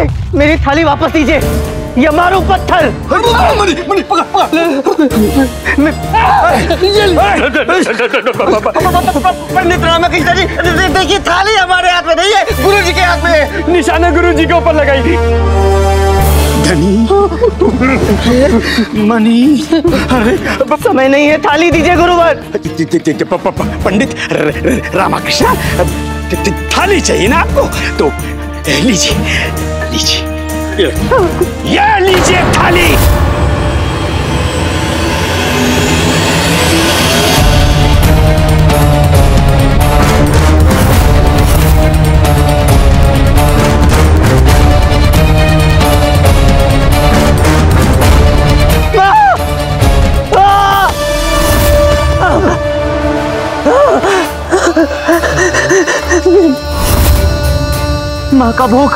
है? मेरी थाली वापस दीजिए, ये मारो पत्थर। मणि मणि पकड़ पकड़। पंडित रामकृष्ण जी देखिए, थाली हमारे हाथ में नहीं है, गुरु जी के हाथ में है। निशाना गुरु जी के ऊपर लगाई थी। धनी मणि, अरे समय नहीं है, थाली दीजिए गुरुवर। पंडित रामकृष्ण थाली चाहिए ना आपको, तो लीजिए लीजिए, ये लीजिए थाली। माँ का भोग,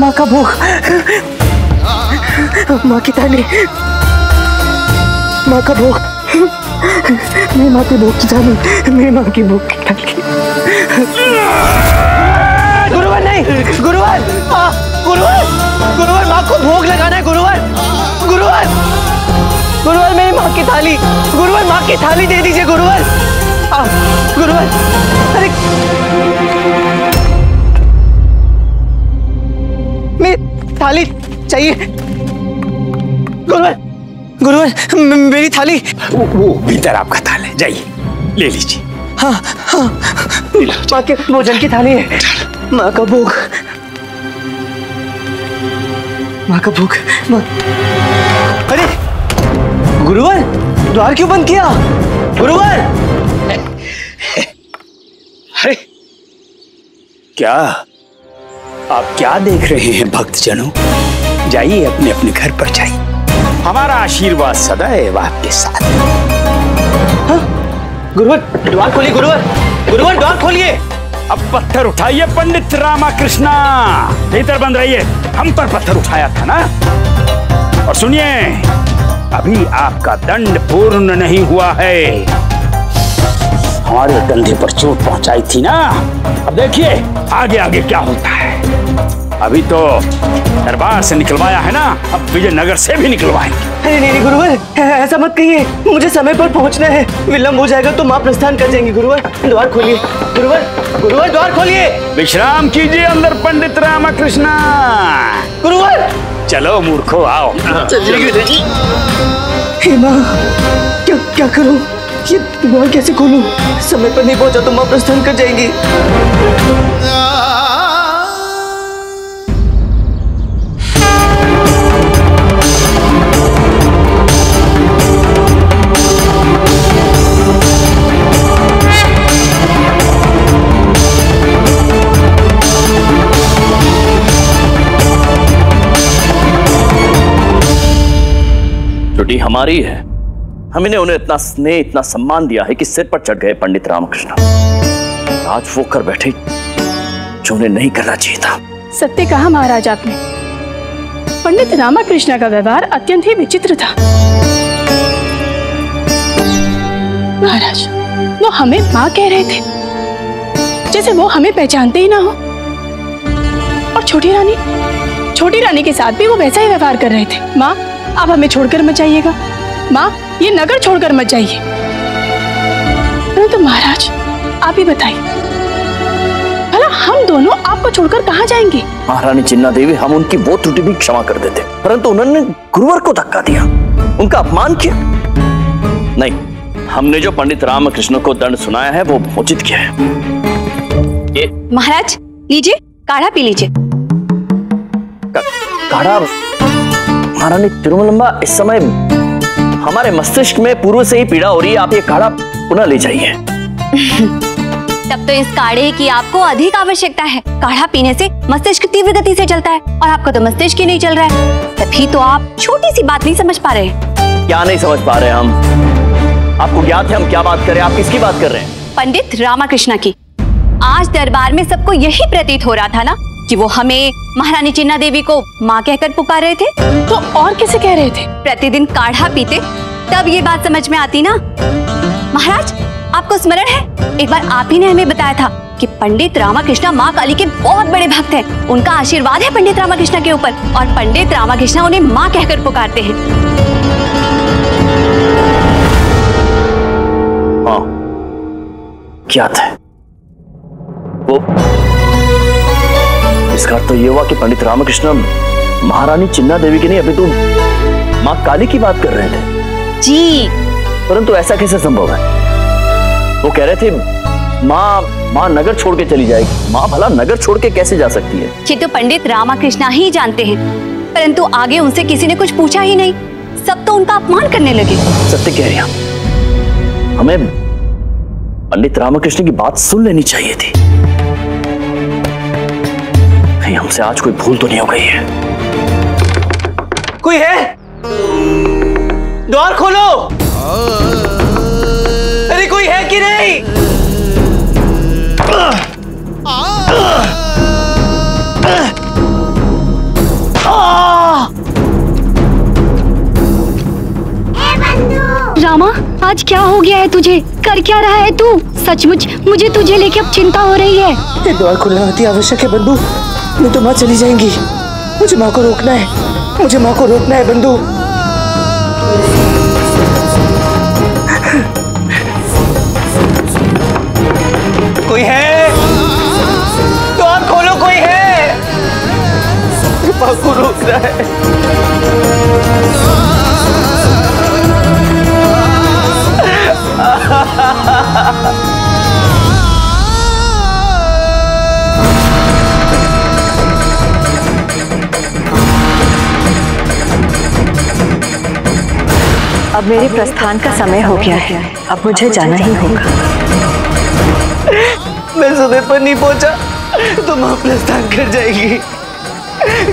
माँ का भोग, माँ की थाली, माँ का भोग, मेरी माँ के भोग की थाली, मेरी माँ की भोग की थाली। गुरुवर नहीं, गुरुवर, गुरुवर, गुरुवर माँ को भोग लगाना है। गुरुवर, गुरुवर, गुरुवर मेरी माँ की थाली, गुरुवर माँ की थाली दे दीजिए गुरुवर। गुरुवर, अरे मेरी थाली चाहिए गुरुवर, गुरुवर मेरी थाली। वो भीतर आपका थाल है, जाइए ले लीजिए। हाँ हाँ, माँ के भोजन की थाली है। माँ का भोग, माँ का भोग। अरे गुरुवर द्वार क्यों बंद किया गुरुवर? अरे क्या आप क्या देख रहे हैं भक्तजनों, जाइए अपने अपने घर पर जाइए। हमारा आशीर्वाद सदैव आपके साथ। हाँ? गुरुवर द्वार खोलिए, गुरुवर गुरुवर द्वार खोलिए। अब पत्थर उठाइए पंडित रामकृष्णा, भीतर बंद रहिए। हम पर पत्थर उठाया था ना। और सुनिए, अभी आपका दंड पूर्ण नहीं हुआ है। हमारे कंधे पर चोट पहुंचाई थी ना, अब देखिए आगे आगे क्या होता है। अभी तो दरबार से निकलवाया है ना, अब विजयनगर से भी निकलवाएंगे। अरे नहीं गुरुवर ऐसा मत कहिए, मुझे समय पर पहुंचना है, विलम्ब हो जाएगा तो मां प्रस्थान कर जाएंगी। गुरुवर द्वार खोलिए, गुरुवर गुरुवर द्वार खोलिए। विश्राम कीजिए अंदर पंडित रामकृष्णा। गुरुवर चलो मूर्खो आओ। हे मां, क्या करूं, ये द्वार कैसे खोलूं? समय पर नहीं पहुंचा तो मां प्रस्थान कर जाएंगी। ड्यूटी हमारी है, हमने उन्हें इतना स्नेह, इतना सम्मान दिया है कि सिर पर चढ़ गए पंडित रामकृष्ण। आज वो कर बैठे जो उन्हें नहीं करना चाहिए था। सत्य कहा महाराज आपने, पंडित रामकृष्ण का व्यवहार अत्यंत ही विचित्र था। महाराज वो हमें माँ कह रहे थे, जैसे वो हमें पहचानते ही ना हो। और छोटी रानी के साथ भी वो वैसा ही व्यवहार कर रहे थे। माँ आप हमें छोड़कर मत जाइएगा, माँ ये नगर छोड़कर मत जाइए। परंतु महाराज आप ही बताइए, भला हम दोनों आपको छोड़कर कहाँ जाएंगे? महारानी चिन्ना देवी, हम उनकी वो त्रुटि भी क्षमा कर देते, परंतु उन्होंने गुरुवर को धक्का दिया, उनका अपमान किया। नहीं, हमने जो पंडित रामकृष्ण को दंड सुनाया है वो उचित किया है। महाराज लीजिए, काढ़ा पी लीजिए। काढ़ा? महारानी तिरुमलंबा, इस समय हमारे मस्तिष्क में पूर्व से ही पीड़ा हो रही है, आप ये काढ़ा पुनः ले जाइए। तब तो इस काढ़े की आपको अधिक आवश्यकता है। काढ़ा पीने से मस्तिष्क तीव्र गति से चलता है और आपका तो मस्तिष्क ही नहीं चल रहा है, तभी तो आप छोटी सी बात नहीं समझ पा रहे। क्या नहीं समझ पा रहे हम? आपको ज्ञात है हम क्या बात कर रहे हैं। आप किसकी बात कर रहे हैं? पंडित रामकृष्ण की। आज दरबार में सबको यही प्रतीत हो रहा था ना कि वो हमें महारानी चिन्ना देवी को माँ कहकर पुकार रहे थे, तो और किसे कह रहे थे? प्रतिदिन काढ़ा पीते तब ये बात समझ में आती ना। महाराज आपको स्मरण है, एक बार आप ही ने हमें बताया था कि पंडित रामाकृष्णा माँ काली के बहुत बड़े भक्त हैं। उनका आशीर्वाद है पंडित रामाकृष्णा के ऊपर और पंडित रामाकृष्णा उन्हें माँ कहकर पुकारते हैं। हाँ, क्या था वो? इसका तो ये हुआ कि पंडित रामाकृष्णा महारानी चिन्ना देवी की नहीं अभी तो माँ काली की बात कर रहे थे। जी, परंतु ऐसा कैसे संभव है? वो कह रहे थे माँ नगर छोड़ के चली जाएगी। माँ भला नगर छोड़ के कैसे जा सकती है? ये तो पंडित रामाकृष्णा ही जानते हैं, परंतु आगे उनसे किसी ने कुछ पूछा ही नहीं। सब तो उनका अपमान करने लगे। सत्य कह रही हैं, हमें पंडित रामाकृष्ण की बात सुन लेनी चाहिए थी। कहीं हमसे आज कोई भूल तो नहीं हो गई है? कोई है? द्वार खोलो। अरे कोई है कि नहीं? रामा, आज क्या हो गया है तुझे? कर क्या रहा है तू? सचमुच मुझे तुझे लेके अब चिंता हो रही है। द्वार खोलना अति आवश्यक है बंधु, नहीं तो माँ चली जाएंगी। मुझे माँ को रोकना है, मुझे माँ को रोकना है बंधु। कोई है? द्वार खोलो, कोई है? माँ को रोकना है। अब मेरे प्रस्थान का समय हो गया है, अब मुझे जाना ही होगा। मैं समय पर नहीं पहुंचा तो माँ प्रस्थान कर जाएगी।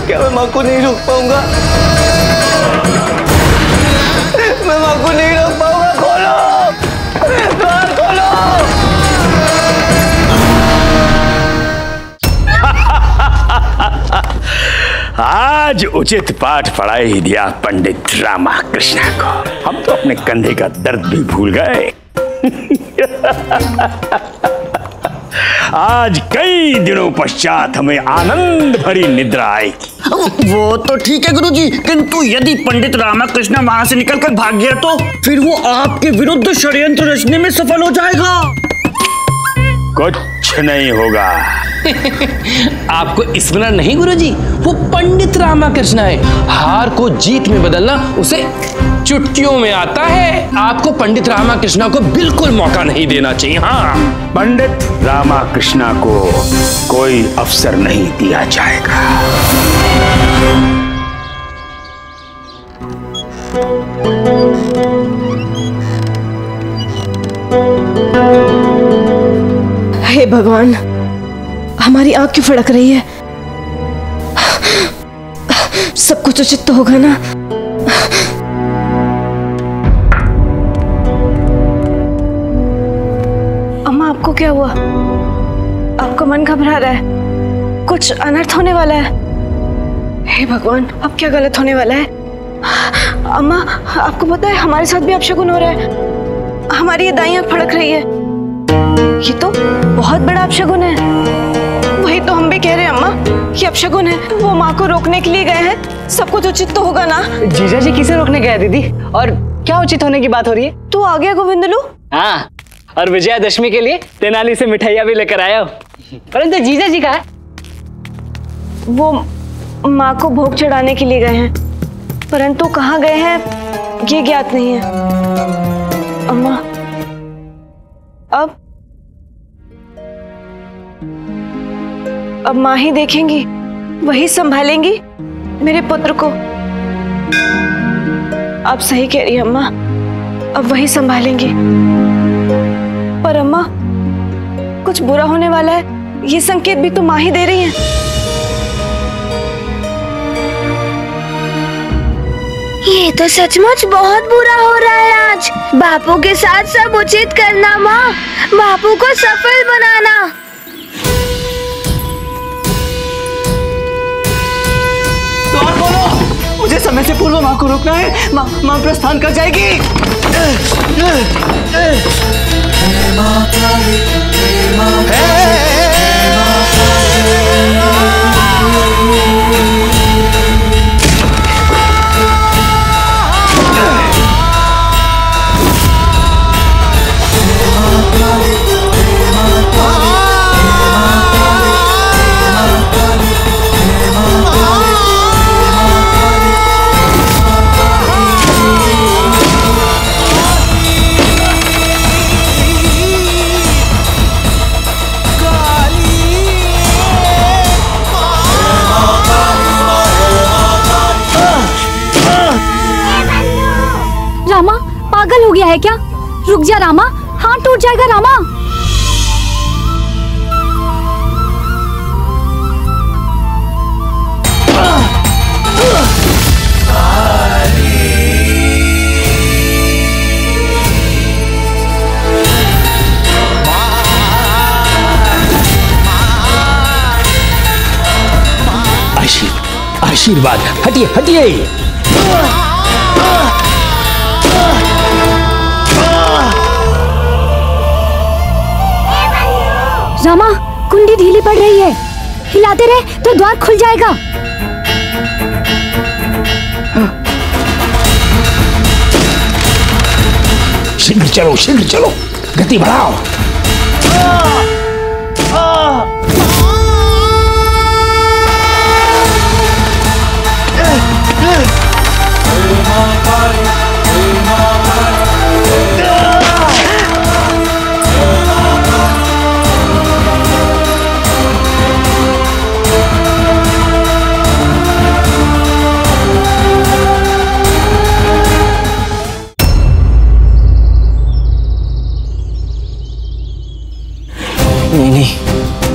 क्या मैं माँ को नहीं रोक पाऊंगा? मैं माँ को नहीं रोक पाऊंगा। खोलो, द्वार खोलो। आज उचित पाठ पढ़ाई ही दिया पंडित रामाकृष्ण को। हम तो अपने कंधे का दर्द भी भूल गए। आज कई दिनों पश्चात हमें आनंद भरी निद्रा आएगी। वो तो ठीक है गुरुजी, किंतु यदि पंडित रामाकृष्ण वहां से निकलकर भाग गया तो फिर वो आपके विरुद्ध षड्यंत्र रचने में सफल हो जाएगा। कुछ नहीं होगा। आपको स्मरण नहीं गुरुजी, वो पंडित रामाकृष्ण है। हार को जीत में बदलना उसे चुटकियों में आता है। आपको पंडित रामाकृष्ण को बिल्कुल मौका नहीं देना चाहिए। हाँ, पंडित रामाकृष्ण को कोई अवसर नहीं दिया जाएगा। हे भगवान, हमारी आँख क्यों फड़क रही है? सब कुछ उचित तो होगा ना? अम्मा, आपको क्या हुआ? आपका मन घबरा रहा है, कुछ अनर्थ होने वाला है। हे भगवान, अब क्या गलत होने वाला है? अम्मा, आपको पता है हमारे साथ भी अपशगुन हो रहा है। हमारी ये दाईं आँख फड़क रही है, ये तो बहुत बड़ा अपशगुन है। वही तो हम भी कह रहे हैं अम्मा, कि अपशगुन है। वो माँ को रोकने के लिए गए हैं, सब कुछ उचित तो होगा ना? जीजा जी किसे रोकने गए दीदी? और क्या उचित होने की बात हो रही है? तू आ गया गोविंदलू? हाँ, और विजयादशमी के लिए तेनाली से मिठाइयाँ भी लेकर आया हो। परंतु जीजा जी कहाँ है? वो माँ को भोग चढ़ाने के लिए गए हैं, परंतु कहाँ गए हैं ये ज्ञात नहीं है। अम्मा, अब माँ ही देखेंगी, वही संभालेंगी मेरे पुत्र को। आप सही कह रही हैं अम्मा, अब वही संभालेंगी। पर अम्मा, कुछ बुरा होने वाला है, ये संकेत भी तो माँ ही दे रही हैं। ये तो सचमुच बहुत बुरा हो रहा है आज। बापू के साथ सब उचित करना माँ, बापू को सफल बनाना। द्वार खोलो, मुझे समय से पूर्व माँ को रोकना है। माँ प्रस्थान कर जाएगी। हो गया है क्या? रुक जा रामा, हाथ टूट जाएगा रामा। आशीर्वाद, हटिए हटिए। रामा, कुंडी ढीली पड़ रही है, हिलाते रहे तो द्वार खुल जाएगा। शीघ्र चलो गति बढ़ाओ।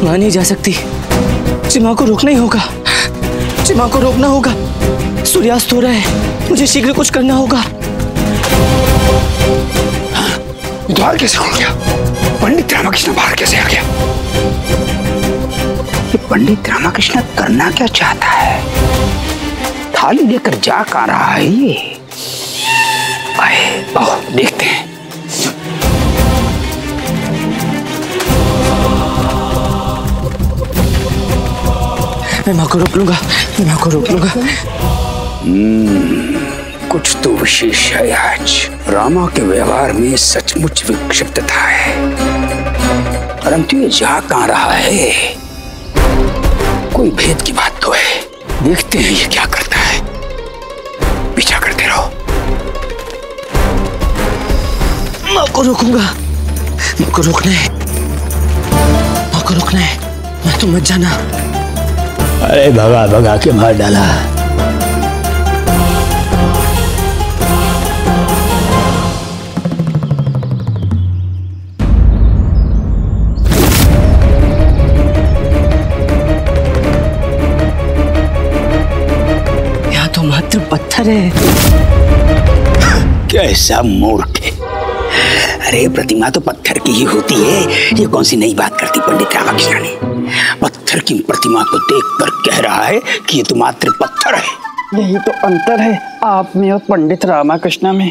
मां नहीं जा सकती, चिमा को रोकना ही होगा, चिमा को रोकना होगा। सूर्यास्त हो रहा है, मुझे शीघ्र कुछ करना होगा। द्वार कैसे खुल गया? पंडित रामकृष्ण बाहर कैसे आ गया? ये पंडित रामकृष्ण करना क्या चाहता है? थाली लेकर जा कहाँ रहा है ये? आए आओ देखते हैं। मैं माँ को रोक लूंगा, मैं माँ को रोक लूंगा। कुछ तो विशेष है आज। रामा के व्यवहार में सचमुच विक्षिप्तता है, परंतु ये जा कहाँ रहा है? कोई भेद की बात तो है। देखते हैं ये क्या करता है, पीछा करते रहो। माँ को रोकूंगा, माँ को रोकना है, माँ को रोकना है। मैं तो मत जाना। अरे भगा भगा के मार डाला। यहाँ तो मात्र पत्थर है। कैसा मूर्ख है। अरे प्रतिमा तो पत्थर की ही होती है, ये कौन सी नई बात करती पंडित रामकृष्ण ने। पत्थर की प्रतिमा को देखकर कह रहा है कि ये तो मात्र पत्थर है। यही तो अंतर है आप में और पंडित रामकृष्ण में।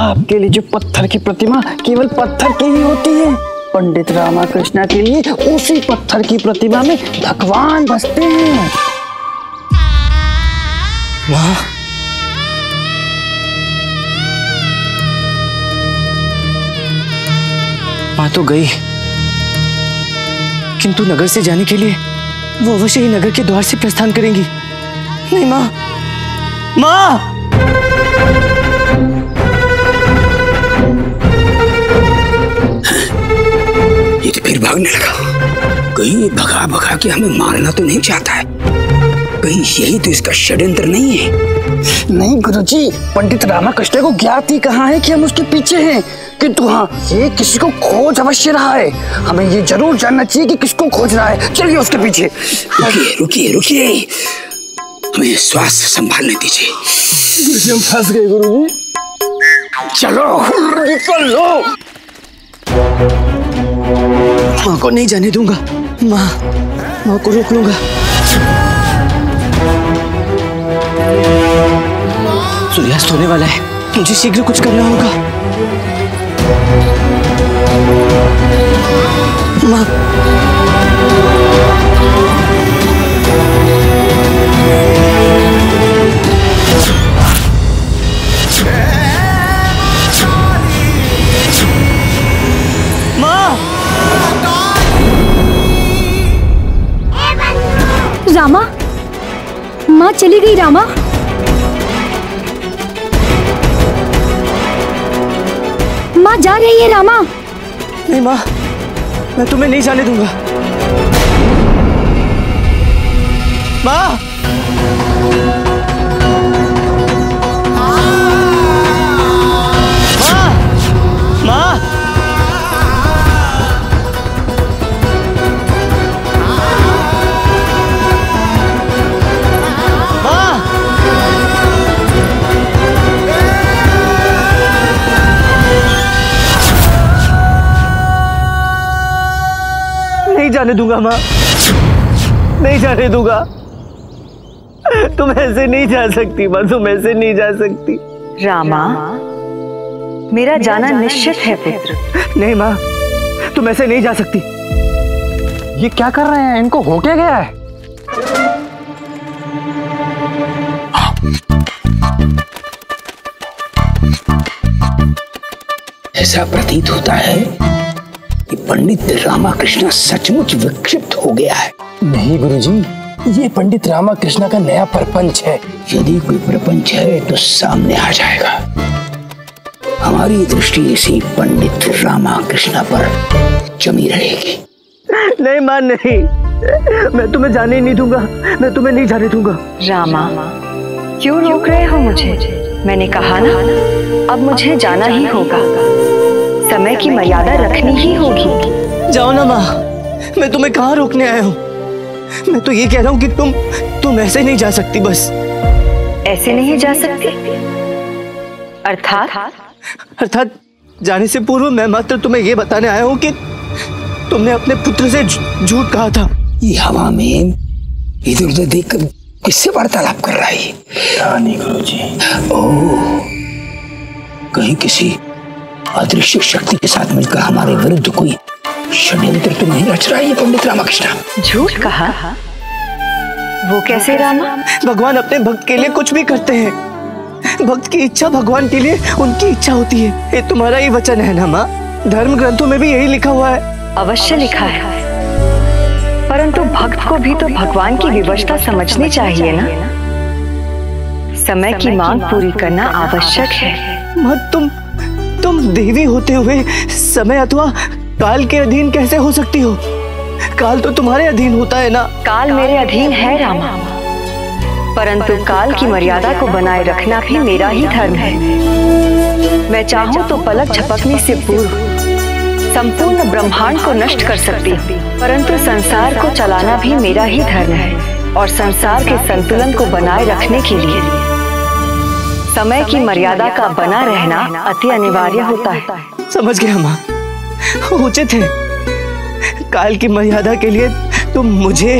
आपके लिए जो पत्थर की प्रतिमा केवल पत्थर की ही होती है, पंडित रामकृष्ण के लिए उसी पत्थर की प्रतिमा में भगवान बसते हैं। वाह, माँ तो गई, किंतु नगर से जाने के लिए वो अवश्य ही नगर के द्वार से प्रस्थान करेंगी। नहीं माँ, माँ ये तो फिर भागने लगा। कहीं भगा भगा के हमें मारना तो नहीं चाहता है? कहीं यही तो इसका षड्यंत्र नहीं है? नहीं गुरुजी, पंडित रामकृष्ण को ज्ञात ही कहाँ है कि हम उसके पीछे हैं, किंतु हाँ ये किसी को खोज अवश्य रहा है। हमें ये जरूर जानना चाहिए कि किसको खोज रहा है। चलिए उसके पीछे। रुकिए रुकिए रुकिए, हमें श्वास संभालने दीजिए। गुरुजी हम फंस गए। गुरुजी चलो निकलो। माँ को नहीं जाने दूंगा, माँ माँ को रोक लूंगा। सूर्यास्त होने वाला है, मुझे शीघ्र कुछ करना होगा। रामा, रामा, माँ चली गई रामा। माँ जा रही है रामा। नहीं माँ, मैं तुम्हें नहीं जाने दूंगा। माँ, माँ, माँ। जाने दूंगा माँ, नहीं जाने दूंगा। तुम ऐसे नहीं जा सकती माँ, तुम ऐसे नहीं जा सकती। रामा, मेरा जाना निश्चित है पुत्र। नहीं माँ, तुम ऐसे नहीं जा सकती। ये क्या कर रहे हैं? इनको हो क्या गया है? ऐसा प्रतीत होता है पंडित रामाकृष्ण सचमुच विक्षिप्त हो गया है। नहीं गुरुजी, ये पंडित रामाकृष्ण का नया प्रपंच है। यदि कोई प्रपंच है तो सामने आ जाएगा। हमारी दृष्टि इसी पंडित रामाकृष्ण पर जमी रहेगी। नहीं माँ, नहीं, मैं तुम्हें जाने नहीं दूंगा, मैं तुम्हें नहीं जाने दूंगा। रामा, क्यों रोक रहे हो मुझे? मैंने कहा ना, अब मुझे जाना ही होगा। समय की मर्यादा रखनी ही होगी। जाओ ना माँ, मैं तुम्हें कहाँ रोकने आया हूँ। मैं तो ये कह रहा हूँ कि तुम ऐसे नहीं जा सकती। बस ऐसे नहीं जा सकती अर्थात जाने से पूर्व मैं मात्र तुम्हें ये बताने आया हूँ कि तुमने अपने पुत्र से झूठ कहा था। ये हवा में इधर उधर देख किससे वार्तालाप कर रहा है? गुरुजी, कहीं किसी अदृश्य शक्ति के साथ मिलकर हमारे विरुद्ध कोई षड्यंत्र तो नहीं रच रहा है पंडित रामाकृष्ण? झूठ कहा? वो कैसे रामा? भगवान अपने भक्त के लिए कुछ भी करते हैं। भक्त की इच्छा भगवान के लिए उनकी इच्छा होती है। ये तुम्हारा ही वचन है ना माँ? धर्म ग्रंथों में भी यही लिखा हुआ है। अवश्य लिखा है, परंतु भक्त को भी तो भगवान की विवशता समझनी चाहिए ना। समय की मांग पूरी करना आवश्यक है। माँ, तुम देवी होते हुए समय अथवा काल के अधीन कैसे हो सकती हो? काल तो तुम्हारे अधीन होता है ना। काल मेरे अधीन है रामा, परंतु काल की मर्यादा को बनाए रखना भी मेरा ही धर्म है। मैं चाहूँ तो पलक झपकने से पूर्व संपूर्ण ब्रह्मांड को नष्ट कर सकती हूँ, परंतु संसार को चलाना भी मेरा ही धर्म है। और संसार के संतुलन को बनाए रखने के लिए समय की मर्यादा का बना रहना अति अनिवार्य होता है। समझ गया माँ, उचित है। काल की मर्यादा के लिए तुम मुझे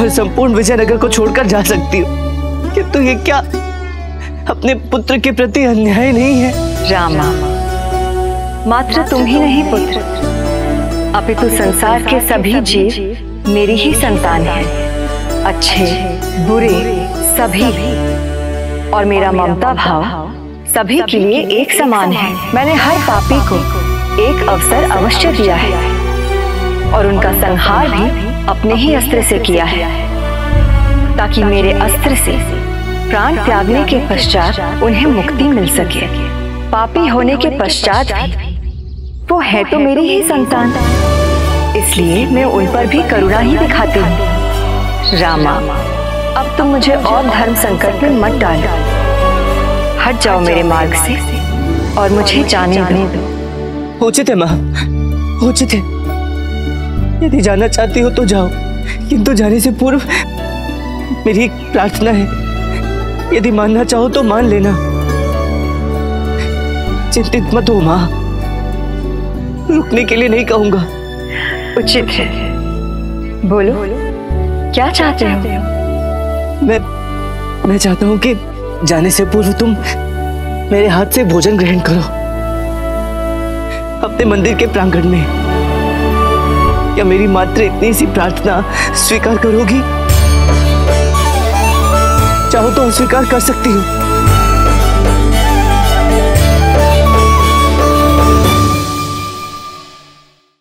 और संपूर्ण विजयनगर को छोड़कर जा सकती हो। कि तो ये क्या अपने पुत्र के प्रति अन्याय नहीं है? रामा, मात्र तुम ही नहीं पुत्र, अपितु संसार के सभी जीव मेरी ही संतान है। अच्छे बुरे सभी, और मेरा ममता भाव सभी के लिए एक समान है। मैंने हर पापी को एक अवसर अवश्य दिया है और उनका संहार भी अपने ही अस्त्र से किया है, ताकि मेरे अस्त्र से प्राण त्यागने के पश्चात उन्हें मुक्ति मिल सके। पापी होने के पश्चात वो है तो मेरी ही संतान, इसलिए मैं उन पर भी करुणा ही दिखाती हूँ। रामा, अब तुम मुझे और धर्म संकट में मत डालो। हट जाओ मेरे मार्ग से और मुझे जाने दो। उचित है माँ, उचित है। यदि जाना चाहती हो तो जाओ, किंतु जाने से पूर्व मेरी एक प्रार्थना है। यदि मानना चाहो तो मान लेना। चिंतित मत हो माँ, रुकने के लिए नहीं कहूँगा। उचित है। बोलो, क्या चाहते हो? मैं चाहता हूँ कि जाने से पूर्व तुम मेरे हाथ से भोजन ग्रहण करो अपने मंदिर के प्रांगण में। क्या मेरी मात्र इतनी सी प्रार्थना स्वीकार करोगी? चाहो तो स्वीकार कर सकती हूँ।